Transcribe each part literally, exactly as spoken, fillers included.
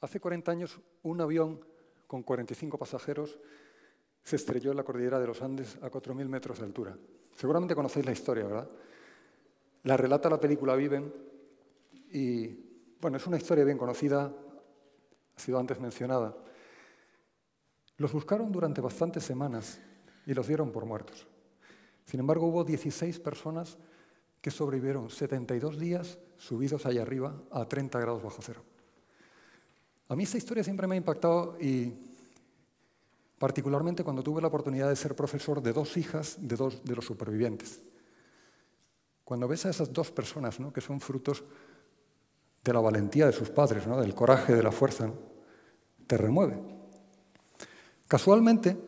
Hace cuarenta años, un avión con cuarenta y cinco pasajeros se estrelló en la cordillera de los Andes a cuatro mil metros de altura. Seguramente conocéis la historia, ¿verdad? La relata la película Viven y, bueno, es una historia bien conocida, ha sido antes mencionada. Los buscaron durante bastantes semanas y los dieron por muertos. Sin embargo, hubo dieciséis personas que sobrevivieron setenta y dos días subidos allá arriba a treinta grados bajo cero. A mí esta historia siempre me ha impactado y particularmente cuando tuve la oportunidad de ser profesor de dos hijas de dos de los supervivientes. Cuando ves a esas dos personas, ¿no?, que son frutos de la valentía de sus padres, ¿no?, del coraje, de la fuerza, ¿no?, te remueve. Casualmente,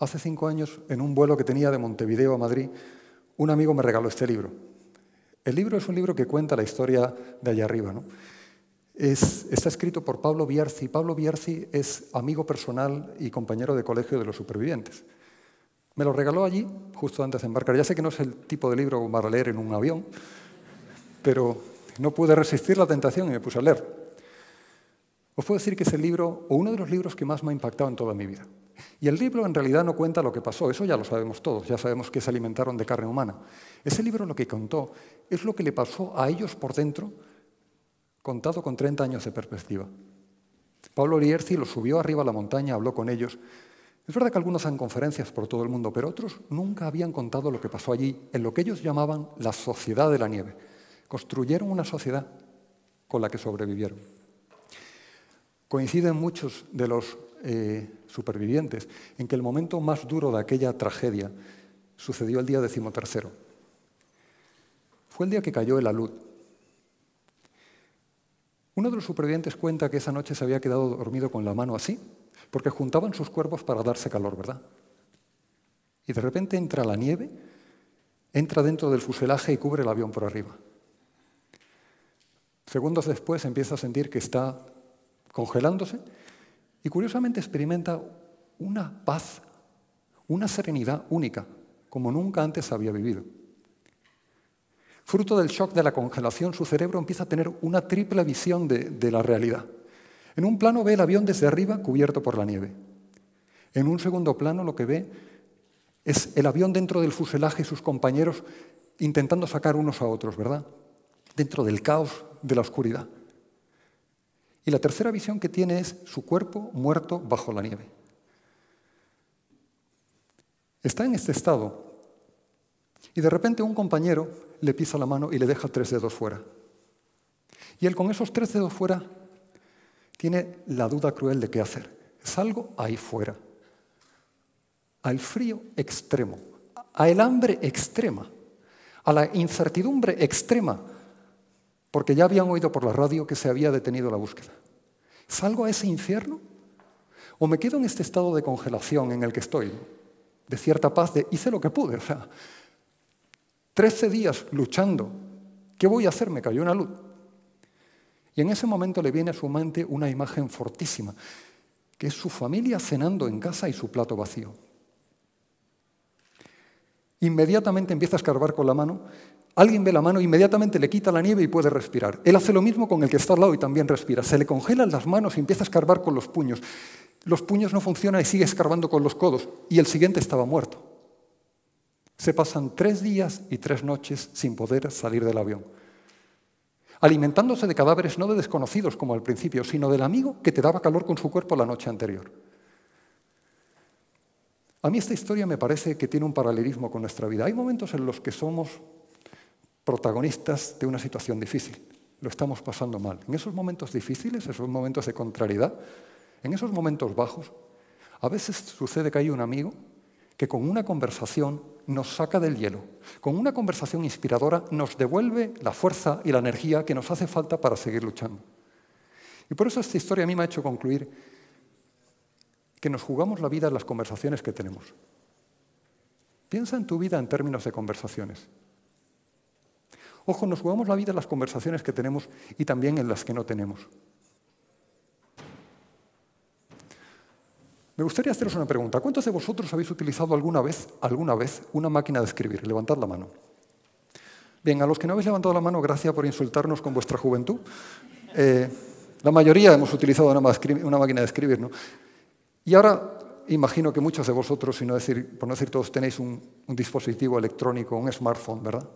hace cinco años, en un vuelo que tenía de Montevideo a Madrid, un amigo me regaló este libro. El libro es un libro que cuenta la historia de allá arriba, ¿no? Es, está escrito por Pablo Vierci. Pablo Vierci es amigo personal y compañero de colegio de los supervivientes. Me lo regaló allí, justo antes de embarcar. Ya sé que no es el tipo de libro para leer en un avión, pero no pude resistir la tentación y me puse a leer. Os puedo decir que es el libro, o uno de los libros que más me ha impactado en toda mi vida. Y el libro en realidad no cuenta lo que pasó, eso ya lo sabemos todos, ya sabemos que se alimentaron de carne humana. Ese libro lo que contó es lo que le pasó a ellos por dentro, contado con treinta años de perspectiva. Pablo Vierci los subió arriba a la montaña, habló con ellos. Es verdad que algunos dan conferencias por todo el mundo, pero otros nunca habían contado lo que pasó allí, en lo que ellos llamaban la sociedad de la nieve. Construyeron una sociedad con la que sobrevivieron. Coinciden muchos de los eh, supervivientes en que el momento más duro de aquella tragedia sucedió el día decimotercero. Fue el día que cayó el alud. Uno de los supervivientes cuenta que esa noche se había quedado dormido con la mano así, porque juntaban sus cuerpos para darse calor, ¿verdad? Y de repente entra la nieve, entra dentro del fuselaje y cubre el avión por arriba. Segundos después empieza a sentir que está congelándose y curiosamente experimenta una paz, una serenidad única, como nunca antes había vivido. Fruto del shock de la congelación, su cerebro empieza a tener una triple visión de, de la realidad. En un plano ve el avión desde arriba cubierto por la nieve. En un segundo plano lo que ve es el avión dentro del fuselaje y sus compañeros intentando sacar unos a otros, ¿verdad? Dentro del caos, de la oscuridad. Y la tercera visión que tiene es su cuerpo muerto bajo la nieve. Está en este estado y de repente un compañero le pisa la mano y le deja tres dedos fuera. Y él con esos tres dedos fuera tiene la duda cruel de qué hacer. Salgo ahí fuera, al frío extremo, al hambre extrema, a la incertidumbre extrema, porque ya habían oído por la radio que se había detenido la búsqueda. ¿Salgo a ese infierno? ¿O me quedo en este estado de congelación en el que estoy? De cierta paz, de hice lo que pude. O sea, trece días luchando. ¿Qué voy a hacer? Me cayó una luz. Y en ese momento le viene a su mente una imagen fortísima, que es su familia cenando en casa y su plato vacío. Inmediatamente empieza a escarbar con la mano, alguien ve la mano, inmediatamente le quita la nieve y puede respirar. Él hace lo mismo con el que está al lado y también respira. Se le congelan las manos y empieza a escarbar con los puños. Los puños no funcionan y sigue escarbando con los codos. Y el siguiente estaba muerto. Se pasan tres días y tres noches sin poder salir del avión, alimentándose de cadáveres no de desconocidos como al principio, sino del amigo que te daba calor con su cuerpo la noche anterior. A mí esta historia me parece que tiene un paralelismo con nuestra vida. Hay momentos en los que somos protagonistas de una situación difícil, lo estamos pasando mal. En esos momentos difíciles, esos momentos de contrariedad, en esos momentos bajos, a veces sucede que hay un amigo que con una conversación nos saca del hielo. Con una conversación inspiradora nos devuelve la fuerza y la energía que nos hace falta para seguir luchando. Y por eso esta historia a mí me ha hecho concluir que nos jugamos la vida en las conversaciones que tenemos. Piensa en tu vida en términos de conversaciones. Ojo, nos jugamos la vida en las conversaciones que tenemos y también en las que no tenemos. Me gustaría haceros una pregunta. ¿Cuántos de vosotros habéis utilizado alguna vez, alguna vez una máquina de escribir? Levantad la mano. Bien, a los que no habéis levantado la mano, gracias por insultarnos con vuestra juventud. Eh, La mayoría hemos utilizado una, una máquina de escribir, ¿no? Y ahora imagino que muchos de vosotros, si no decir, por no decir todos, tenéis un, un dispositivo electrónico, un smartphone, ¿verdad?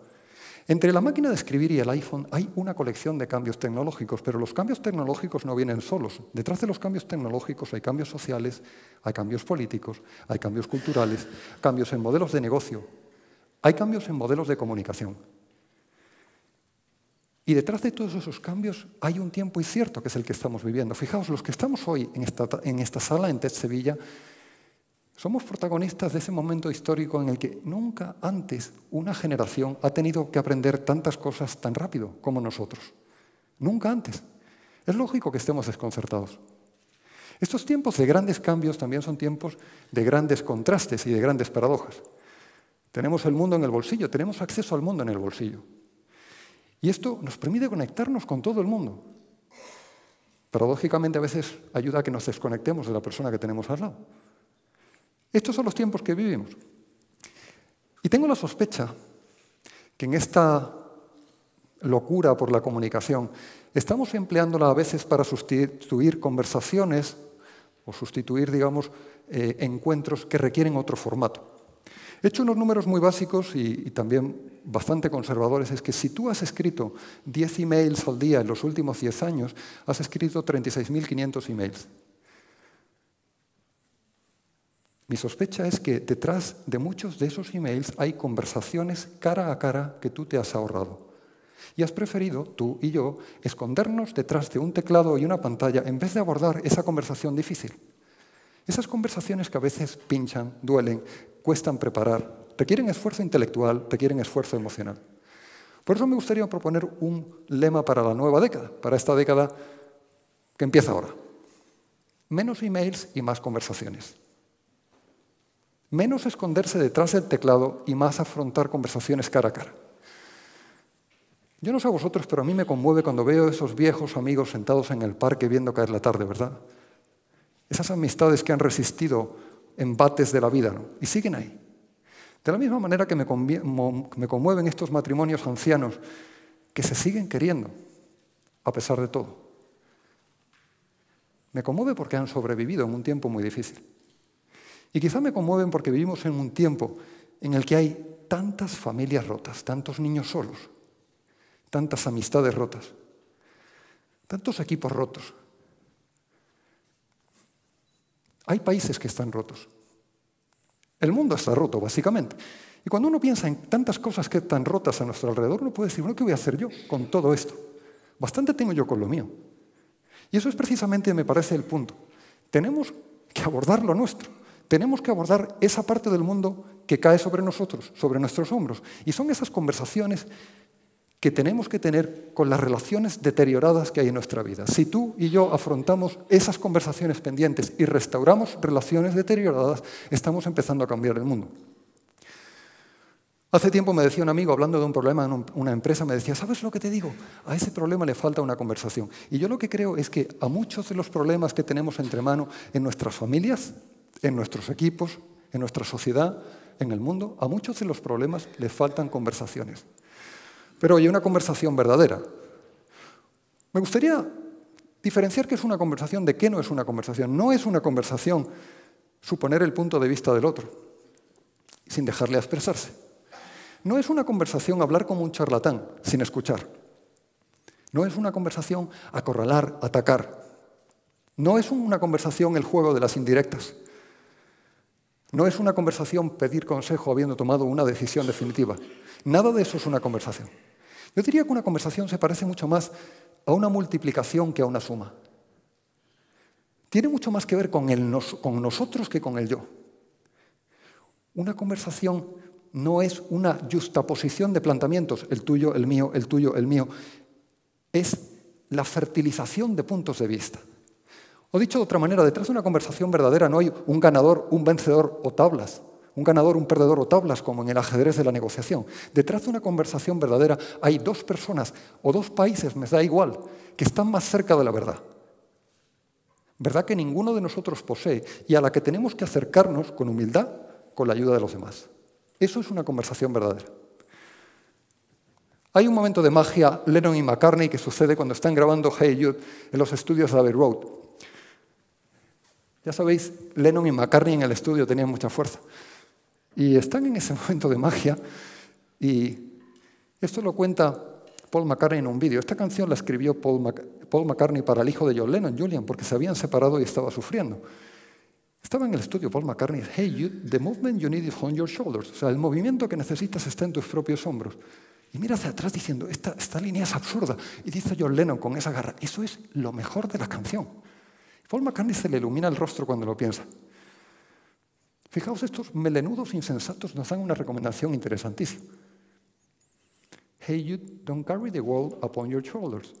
Entre la máquina de escribir y el iPhone hay una colección de cambios tecnológicos, pero los cambios tecnológicos no vienen solos. Detrás de los cambios tecnológicos hay cambios sociales, hay cambios políticos, hay cambios culturales, cambios en modelos de negocio, hay cambios en modelos de comunicación. Y detrás de todos esos cambios hay un tiempo incierto, que es el que estamos viviendo. Fijaos, los que estamos hoy en esta, en esta sala, en TEDxSevilla, somos protagonistas de ese momento histórico en el que nunca antes una generación ha tenido que aprender tantas cosas tan rápido como nosotros. Nunca antes. Es lógico que estemos desconcertados. Estos tiempos de grandes cambios también son tiempos de grandes contrastes y de grandes paradojas. Tenemos el mundo en el bolsillo, tenemos acceso al mundo en el bolsillo. Y esto nos permite conectarnos con todo el mundo. Paradójicamente, a veces ayuda a que nos desconectemos de la persona que tenemos al lado. Estos son los tiempos que vivimos. Y tengo la sospecha que en esta locura por la comunicación estamos empleándola a veces para sustituir conversaciones o sustituir, digamos, eh, encuentros que requieren otro formato. He hecho unos números muy básicos y, y también bastante conservadores. Es que si tú has escrito diez emails al día en los últimos diez años, has escrito treinta y seis mil quinientos emails. Mi sospecha es que detrás de muchos de esos emails hay conversaciones cara a cara que tú te has ahorrado. Y has preferido, tú y yo, escondernos detrás de un teclado y una pantalla en vez de abordar esa conversación difícil. Esas conversaciones que a veces pinchan, duelen, cuestan preparar, requieren esfuerzo intelectual, requieren esfuerzo emocional. Por eso me gustaría proponer un lema para la nueva década, para esta década que empieza ahora. Menos emails y más conversaciones. Menos esconderse detrás del teclado y más afrontar conversaciones cara a cara. Yo no sé a vosotros, pero a mí me conmueve cuando veo a esos viejos amigos sentados en el parque viendo caer la tarde, ¿verdad? Esas amistades que han resistido embates de la vida, ¿no? Y siguen ahí. De la misma manera que me conmueven estos matrimonios ancianos que se siguen queriendo, a pesar de todo. Me conmueve porque han sobrevivido en un tiempo muy difícil. Y quizá me conmueven porque vivimos en un tiempo en el que hay tantas familias rotas, tantos niños solos, tantas amistades rotas, tantos equipos rotos. Hay países que están rotos. El mundo está roto, básicamente. Y cuando uno piensa en tantas cosas que están rotas a nuestro alrededor, uno puede decir, bueno, ¿qué voy a hacer yo con todo esto? Bastante tengo yo con lo mío. Y eso es precisamente, me parece, el punto. Tenemos que abordar lo nuestro. Tenemos que abordar esa parte del mundo que cae sobre nosotros, sobre nuestros hombros. Y son esas conversaciones que tenemos que tener con las relaciones deterioradas que hay en nuestra vida. Si tú y yo afrontamos esas conversaciones pendientes y restauramos relaciones deterioradas, estamos empezando a cambiar el mundo. Hace tiempo me decía un amigo, hablando de un problema en una empresa, me decía, ¿sabes lo que te digo? A ese problema le falta una conversación. Y yo lo que creo es que a muchos de los problemas que tenemos entre manos en nuestras familias, en nuestros equipos, en nuestra sociedad, en el mundo, a muchos de los problemas les faltan conversaciones. Pero hay una conversación verdadera. Me gustaría diferenciar qué es una conversación de qué no es una conversación. No es una conversación suponer el punto de vista del otro, sin dejarle expresarse. No es una conversación hablar como un charlatán, sin escuchar. No es una conversación acorralar, atacar. No es una conversación el juego de las indirectas. No es una conversación pedir consejo habiendo tomado una decisión definitiva. Nada de eso es una conversación. Yo diría que una conversación se parece mucho más a una multiplicación que a una suma. Tiene mucho más que ver con, el nos, con nosotros que con el yo. Una conversación no es una yuxtaposición de planteamientos, el tuyo, el mío, el tuyo, el mío. Es la fertilización de puntos de vista. O dicho de otra manera, detrás de una conversación verdadera no hay un ganador, un vencedor o tablas. Un ganador, un perdedor o tablas, como en el ajedrez de la negociación. Detrás de una conversación verdadera hay dos personas o dos países, me da igual, que están más cerca de la verdad. Verdad que ninguno de nosotros posee y a la que tenemos que acercarnos con humildad, con la ayuda de los demás. Eso es una conversación verdadera. Hay un momento de magia Lennon y McCartney que sucede cuando están grabando Hey Jude en los estudios de Abbey Road. Ya sabéis, Lennon y McCartney en el estudio tenían mucha fuerza. Y están en ese momento de magia. Y esto lo cuenta Paul McCartney en un vídeo. Esta canción la escribió Paul, Mac- Paul McCartney para el hijo de John Lennon, Julian, porque se habían separado y estaba sufriendo. Estaba en el estudio Paul McCartney. Hey Jude, the movement you need is on your shoulders. O sea, el movimiento que necesitas está en tus propios hombros. Y mira hacia atrás diciendo, esta, esta línea es absurda. Y dice John Lennon con esa garra, eso es lo mejor de la canción. Paul McCartney se le ilumina el rostro cuando lo piensa. Fijaos, estos melenudos insensatos nos dan una recomendación interesantísima. Hey Jude, don't carry the world upon your shoulders.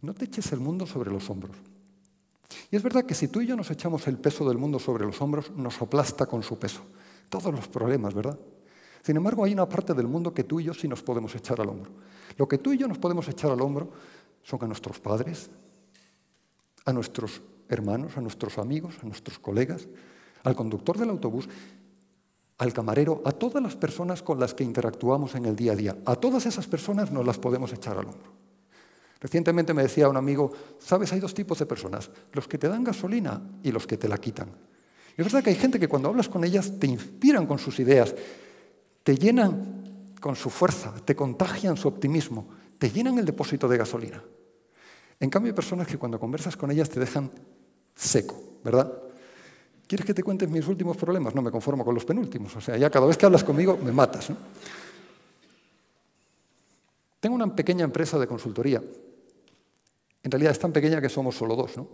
No te eches el mundo sobre los hombros. Y es verdad que si tú y yo nos echamos el peso del mundo sobre los hombros, nos aplasta con su peso. Todos los problemas, ¿verdad? Sin embargo, hay una parte del mundo que tú y yo sí nos podemos echar al hombro. Lo que tú y yo nos podemos echar al hombro son a nuestros padres, a nuestros hermanos, a nuestros amigos, a nuestros colegas, al conductor del autobús, al camarero, a todas las personas con las que interactuamos en el día a día. A todas esas personas nos las podemos echar al hombro. Recientemente me decía un amigo, ¿sabes? Hay dos tipos de personas, los que te dan gasolina y los que te la quitan. Y es verdad que hay gente que cuando hablas con ellas te inspiran con sus ideas, te llenan con su fuerza, te contagian su optimismo, te llenan el depósito de gasolina. En cambio, hay personas que cuando conversas con ellas te dejan seco, ¿verdad? ¿Quieres que te cuentes mis últimos problemas? No, me conformo con los penúltimos. O sea, ya cada vez que hablas conmigo me matas, ¿no? Tengo una pequeña empresa de consultoría. En realidad es tan pequeña que somos solo dos, ¿no?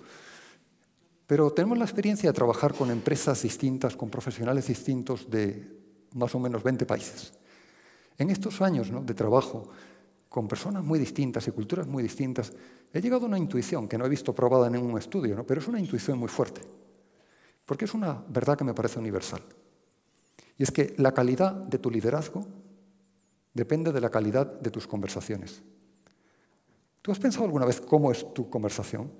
Pero tenemos la experiencia de trabajar con empresas distintas, con profesionales distintos de más o menos veinte países. En estos años, ¿no?, de trabajo con personas muy distintas y culturas muy distintas, he llegado a una intuición que no he visto probada en ningún estudio, ¿no?, pero es una intuición muy fuerte, porque es una verdad que me parece universal. Y es que la calidad de tu liderazgo depende de la calidad de tus conversaciones. ¿Tú has pensado alguna vez cómo es tu conversación?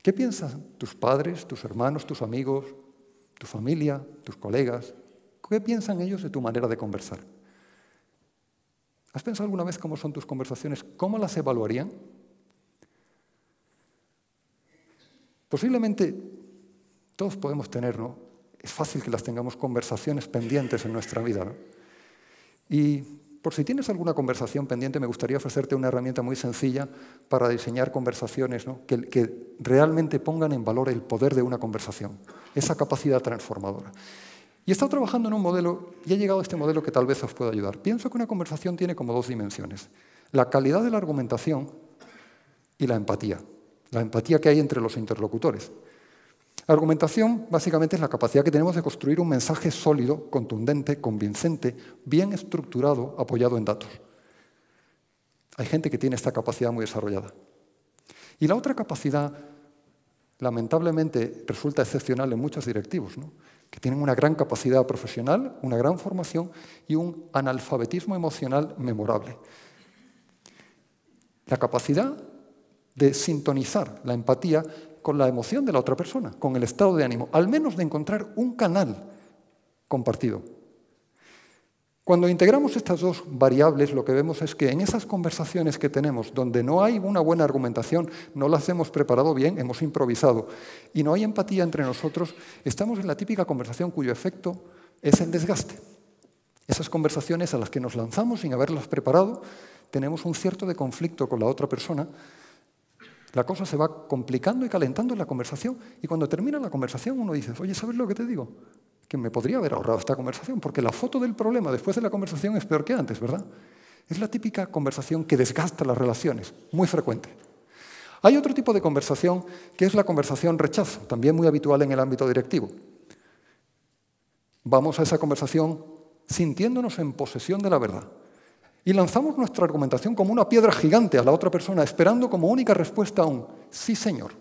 ¿Qué piensan tus padres, tus hermanos, tus amigos, tu familia, tus colegas? ¿Qué piensan ellos de tu manera de conversar? ¿Has pensado alguna vez cómo son tus conversaciones? ¿Cómo las evaluarían? Posiblemente todos podemos tener, ¿no? Es fácil que las tengamos conversaciones pendientes en nuestra vida, ¿no? Y por si tienes alguna conversación pendiente, me gustaría ofrecerte una herramienta muy sencilla para diseñar conversaciones, ¿no?, que, que realmente pongan en valor el poder de una conversación, esa capacidad transformadora. Y he estado trabajando en un modelo y he llegado a este modelo que tal vez os pueda ayudar. Pienso que una conversación tiene como dos dimensiones. La calidad de la argumentación y la empatía. La empatía que hay entre los interlocutores. La argumentación básicamente es la capacidad que tenemos de construir un mensaje sólido, contundente, convincente, bien estructurado, apoyado en datos. Hay gente que tiene esta capacidad muy desarrollada. Y la otra capacidad, lamentablemente, resulta excepcional en muchos directivos, ¿no?, que tienen una gran capacidad profesional, una gran formación y un analfabetismo emocional memorable. La capacidad de sintonizar la empatía con la emoción de la otra persona, con el estado de ánimo, al menos de encontrar un canal compartido. Cuando integramos estas dos variables, lo que vemos es que en esas conversaciones que tenemos, donde no hay una buena argumentación, no las hemos preparado bien, hemos improvisado, y no hay empatía entre nosotros, estamos en la típica conversación cuyo efecto es el desgaste. Esas conversaciones a las que nos lanzamos sin haberlas preparado, tenemos un cierto de conflicto con la otra persona, la cosa se va complicando y calentando en la conversación, y cuando termina la conversación uno dice, oye, ¿sabes lo que te digo? Que me podría haber ahorrado esta conversación, porque la foto del problema después de la conversación es peor que antes, ¿verdad? Es la típica conversación que desgasta las relaciones, muy frecuente. Hay otro tipo de conversación que es la conversación rechazo, también muy habitual en el ámbito directivo. Vamos a esa conversación sintiéndonos en posesión de la verdad y lanzamos nuestra argumentación como una piedra gigante a la otra persona, esperando como única respuesta un sí, señor.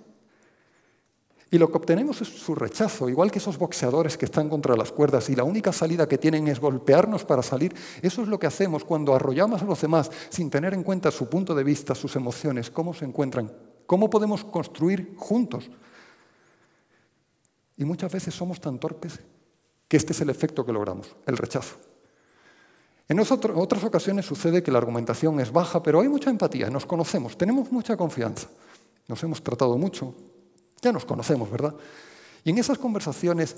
Y lo que obtenemos es su rechazo, igual que esos boxeadores que están contra las cuerdas y la única salida que tienen es golpearnos para salir. Eso es lo que hacemos cuando arrollamos a los demás sin tener en cuenta su punto de vista, sus emociones, cómo se encuentran, cómo podemos construir juntos. Y muchas veces somos tan torpes que este es el efecto que logramos, el rechazo. En otro, otras ocasiones sucede que la argumentación es baja, pero hay mucha empatía, nos conocemos, tenemos mucha confianza, nos hemos tratado mucho, ya nos conocemos, ¿verdad? Y en esas conversaciones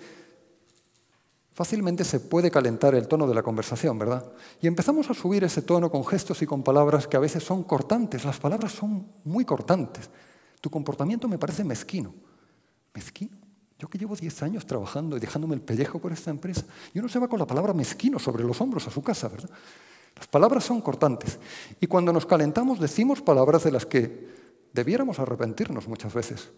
fácilmente se puede calentar el tono de la conversación, ¿verdad? Y empezamos a subir ese tono con gestos y con palabras que a veces son cortantes. Las palabras son muy cortantes. Tu comportamiento me parece mezquino. ¿Mezquino? Yo que llevo diez años trabajando y dejándome el pellejo por esta empresa, y uno se va con la palabra mezquino sobre los hombros a su casa, ¿verdad? Las palabras son cortantes. Y cuando nos calentamos decimos palabras de las que debiéramos arrepentirnos muchas veces.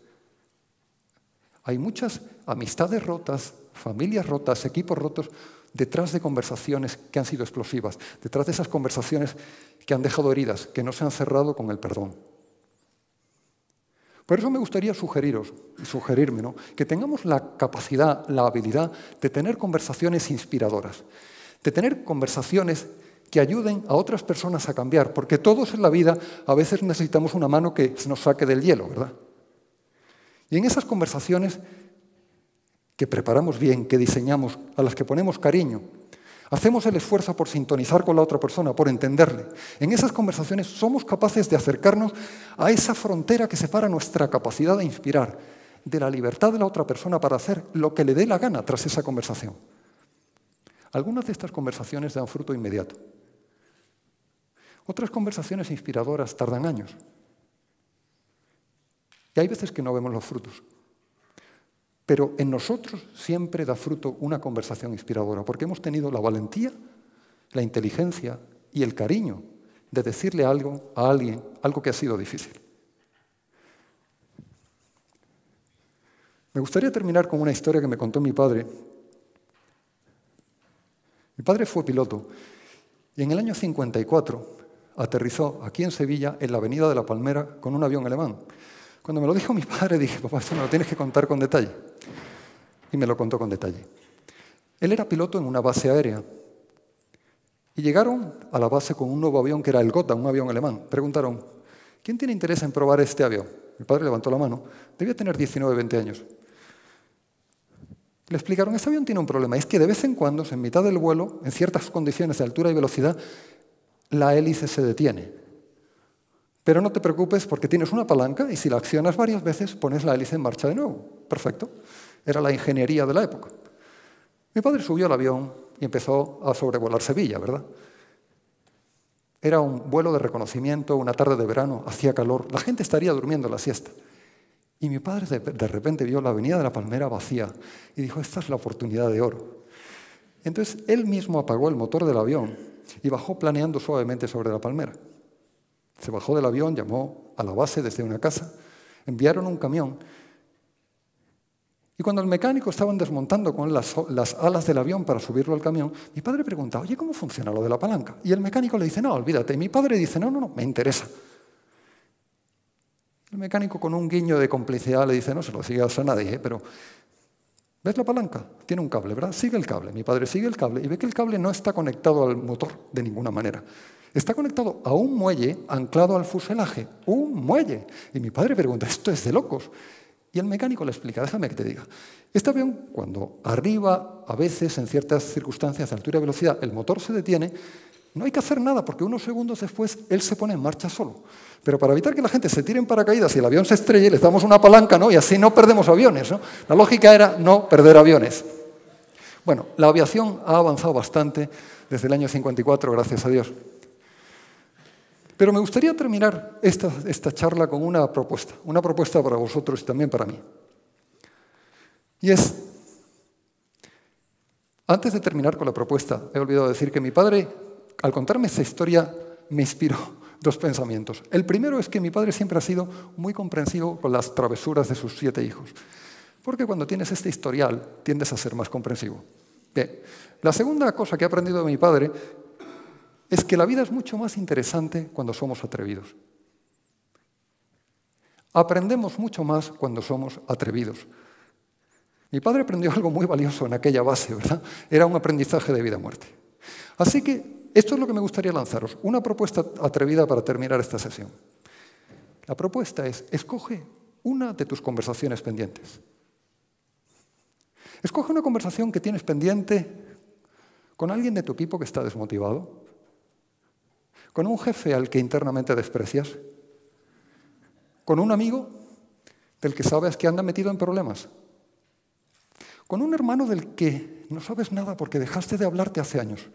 Hay muchas amistades rotas, familias rotas, equipos rotos, detrás de conversaciones que han sido explosivas, detrás de esas conversaciones que han dejado heridas, que no se han cerrado con el perdón. Por eso me gustaría sugeriros, sugerirme, ¿no?, que tengamos la capacidad, la habilidad de tener conversaciones inspiradoras, de tener conversaciones que ayuden a otras personas a cambiar, porque todos en la vida a veces necesitamos una mano que nos saque del hielo, ¿verdad? Y en esas conversaciones que preparamos bien, que diseñamos, a las que ponemos cariño, hacemos el esfuerzo por sintonizar con la otra persona, por entenderle. En esas conversaciones somos capaces de acercarnos a esa frontera que separa nuestra capacidad de inspirar de la libertad de la otra persona para hacer lo que le dé la gana tras esa conversación. Algunas de estas conversaciones dan fruto inmediato. Otras conversaciones inspiradoras tardan años. Y hay veces que no vemos los frutos. Pero en nosotros siempre da fruto una conversación inspiradora, porque hemos tenido la valentía, la inteligencia y el cariño de decirle algo a alguien, algo que ha sido difícil. Me gustaría terminar con una historia que me contó mi padre. Mi padre fue piloto y en el año cincuenta y cuatro aterrizó aquí en Sevilla, en la Avenida de la Palmera, con un avión alemán. Cuando me lo dijo mi padre, dije, papá, esto me lo tienes que contar con detalle. Y me lo contó con detalle. Él era piloto en una base aérea. Y llegaron a la base con un nuevo avión que era el Gotha, un avión alemán. Preguntaron, ¿quién tiene interés en probar este avión? Mi padre levantó la mano. Debía tener diecinueve, veinte años. Le explicaron, este avión tiene un problema. Es que de vez en cuando, en mitad del vuelo, en ciertas condiciones de altura y velocidad, la hélice se detiene. Pero no te preocupes porque tienes una palanca y si la accionas varias veces pones la hélice en marcha de nuevo. Perfecto. Era la ingeniería de la época. Mi padre subió al avión y empezó a sobrevolar Sevilla, ¿verdad? Era un vuelo de reconocimiento, una tarde de verano, hacía calor, la gente estaría durmiendo la siesta. Y mi padre de repente vio la Avenida de la Palmera vacía y dijo, esta es la oportunidad de oro. Entonces él mismo apagó el motor del avión y bajó planeando suavemente sobre la palmera. Se bajó del avión, llamó a la base desde una casa, enviaron un camión y cuando el mecánico estaban desmontando con las, las alas del avión para subirlo al camión, mi padre pregunta, oye, ¿cómo funciona lo de la palanca? Y el mecánico le dice, no, olvídate. Y mi padre dice, no, no, no, me interesa. El mecánico con un guiño de complicidad le dice, no se lo sigas a nadie, ¿eh? Pero ¿ves la palanca? Tiene un cable, ¿verdad? Sigue el cable. Mi padre sigue el cable y ve que el cable no está conectado al motor de ninguna manera. Está conectado a un muelle anclado al fuselaje. ¡Un muelle! Y mi padre pregunta, esto es de locos. Y el mecánico le explica, déjame que te diga. Este avión, cuando arriba, a veces, en ciertas circunstancias de altura y velocidad, el motor se detiene, no hay que hacer nada porque unos segundos después él se pone en marcha solo. Pero para evitar que la gente se tire en paracaídas y el avión se estrelle, les damos una palanca, ¿no? Y así no perdemos aviones, ¿no? La lógica era no perder aviones. Bueno, la aviación ha avanzado bastante desde el año cincuenta y cuatro, gracias a Dios. Pero me gustaría terminar esta, esta charla con una propuesta, una propuesta para vosotros y también para mí. Y es, antes de terminar con la propuesta, he olvidado decir que mi padre, al contarme esta historia, me inspiró dos pensamientos. El primero es que mi padre siempre ha sido muy comprensivo con las travesuras de sus siete hijos, porque cuando tienes este historial tiendes a ser más comprensivo. Bien. La segunda cosa que he aprendido de mi padre es que la vida es mucho más interesante cuando somos atrevidos. Aprendemos mucho más cuando somos atrevidos. Mi padre aprendió algo muy valioso en aquella base, ¿verdad? Era un aprendizaje de vida o muerte. Así que esto es lo que me gustaría lanzaros, una propuesta atrevida para terminar esta sesión. La propuesta es, escoge una de tus conversaciones pendientes. Escoge una conversación que tienes pendiente con alguien de tu equipo que está desmotivado, con un jefe al que internamente desprecias, con un amigo del que sabes que anda metido en problemas, con un hermano del que no sabes nada porque dejaste de hablarte hace años.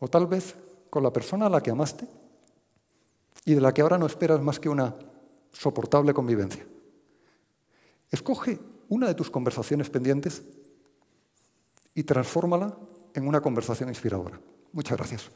O tal vez con la persona a la que amaste y de la que ahora no esperas más que una soportable convivencia. Escoge una de tus conversaciones pendientes y transfórmala en una conversación inspiradora. Muchas gracias.